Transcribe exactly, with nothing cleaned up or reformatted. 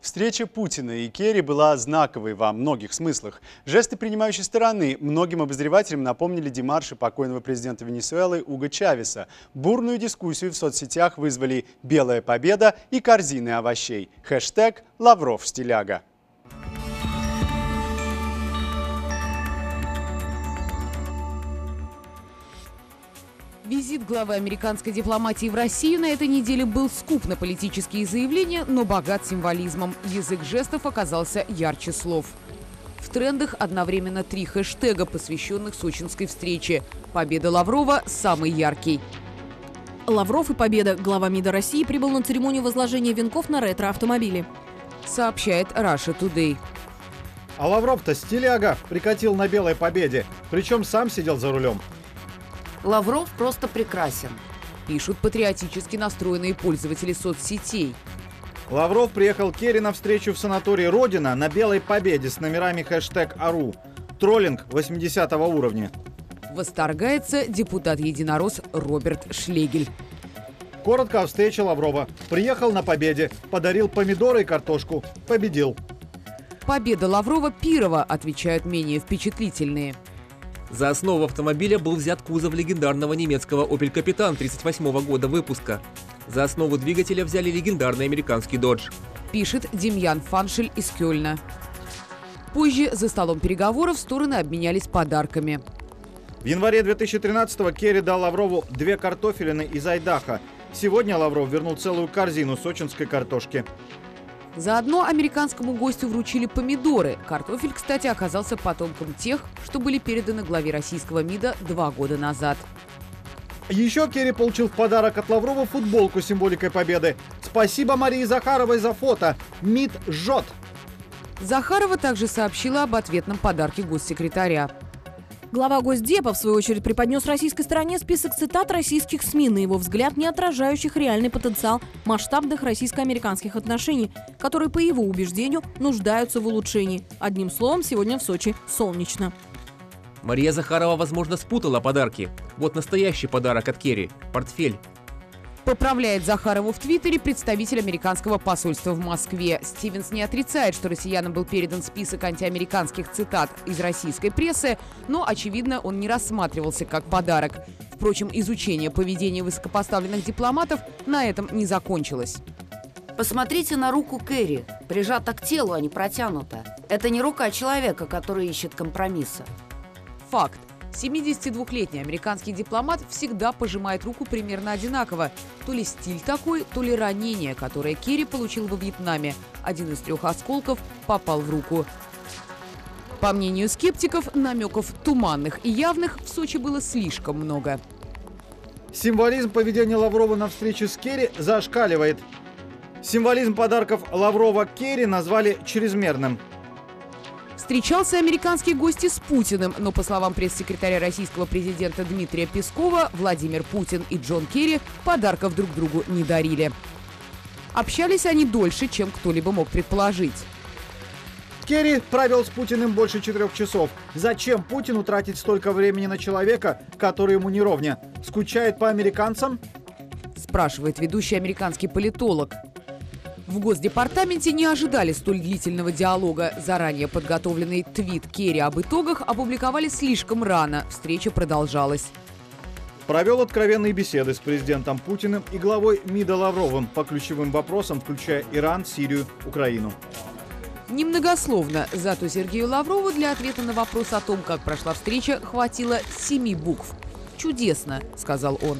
Встреча Путина и Керри была знаковой во многих смыслах. Жесты принимающей стороны многим обозревателям напомнили демарши покойного президента Венесуэлы Уго Чавеса. Бурную дискуссию в соцсетях вызвали «Белая победа» и «Корзины овощей». Хэштег «Лавров стиляга». Визит главы американской дипломатии в Россию на этой неделе был скуп на политические заявления, но богат символизмом. Язык жестов оказался ярче слов. В трендах одновременно три хэштега, посвященных сочинской встрече. «Победа Лаврова» – самый яркий. Лавров и «Победа». Глава МИДа России прибыл на церемонию возложения венков на ретро-автомобиле. Сообщает Russia Today. А Лавров-то стиляга, прикатил на «Белой победе». Причем сам сидел за рулем. Лавров просто прекрасен, пишут патриотически настроенные пользователи соцсетей. Лавров приехал Керри на встречу в санатории «Родина» на «Белой победе» с номерами хэштег «Ару». Троллинг восьмидесятого уровня. Восторгается депутат-единорос Роберт Шлегель. Коротко о встрече Лаврова. Приехал на «Победе», подарил помидоры и картошку. Победил. «Победа Лаврова» пирова, отвечают менее впечатлительные. За основу автомобиля был взят кузов легендарного немецкого «Опель Капитан» тридцать восьмого года выпуска. За основу двигателя взяли легендарный американский «Додж», пишет Демьян Фаншель из Кёльна. Позже за столом переговоров стороны обменялись подарками. В январе две тысячи тринадцатого Керри дал Лаврову две картофелины из Айдаха. Сегодня Лавров вернул целую корзину сочинской картошки. Заодно американскому гостю вручили помидоры. Картофель, кстати, оказался потомком тех, что были переданы главе российского МИДа два года назад. Еще Керри получил в подарок от Лаврова футболку с символикой победы. Спасибо Марии Захаровой за фото. МИД жжет. Захарова также сообщила об ответном подарке госсекретаря. Глава Госдепа, в свою очередь, преподнес российской стороне список цитат российских СМИ, на его взгляд, не отражающих реальный потенциал масштабных российско-американских отношений, которые, по его убеждению, нуждаются в улучшении. Одним словом, сегодня в Сочи солнечно. Мария Захарова, возможно, спутала подарки. Вот настоящий подарок от Керри – портфель. Поправляет Захарову в Твиттере представитель американского посольства в Москве. Стивенс не отрицает, что россиянам был передан список антиамериканских цитат из российской прессы, но, очевидно, он не рассматривался как подарок. Впрочем, изучение поведения высокопоставленных дипломатов на этом не закончилось. Посмотрите на руку Керри. Прижата к телу, а не протянута. Это не рука человека, который ищет компромисса. Факт. семидесятидвухлетний американский дипломат всегда пожимает руку примерно одинаково. То ли стиль такой, то ли ранение, которое Керри получил во Вьетнаме. Один из трех осколков попал в руку. По мнению скептиков, намеков туманных и явных в Сочи было слишком много. Символизм поведения Лаврова на встрече с Керри зашкаливает. Символизм подарков Лаврова Керри назвали чрезмерным. Встречался американский гость с Путиным, но, по словам пресс-секретаря российского президента Дмитрия Пескова, Владимир Путин и Джон Керри подарков друг другу не дарили. Общались они дольше, чем кто-либо мог предположить. Керри провел с Путиным больше четырех часов. Зачем Путину тратить столько времени на человека, который ему не ровня? Скучает по американцам? Спрашивает ведущий американский политолог. В Госдепартаменте не ожидали столь длительного диалога. Заранее подготовленный твит Керри об итогах опубликовали слишком рано. Встреча продолжалась. Провел откровенные беседы с президентом Путиным и главой МИДа Лавровым по ключевым вопросам, включая Иран, Сирию, Украину. Немногословно, зато Сергею Лаврову для ответа на вопрос о том, как прошла встреча, хватило семи букв. «Чудесно», — сказал он.